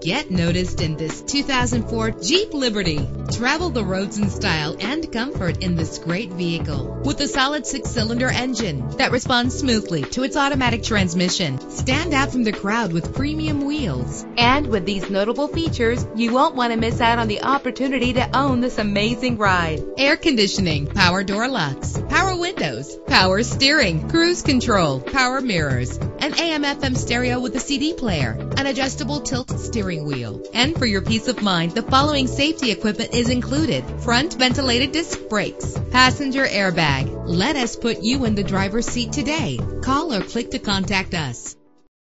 Get noticed in this 2004 Jeep Liberty. Travel the roads in style and comfort in this great vehicle. With a solid 6-cylinder engine that responds smoothly to its automatic transmission, stand out from the crowd with premium wheels. And with these notable features, you won't want to miss out on the opportunity to own this amazing ride. Air conditioning, power door locks, power windows, power steering, cruise control, power mirrors, an AM/FM stereo with a CD player, an adjustable tilt steering wheel. And for your peace of mind, the following safety equipment is included: front ventilated disc brakes, passenger airbag. Let us put you in the driver's seat today. Call or click to contact us.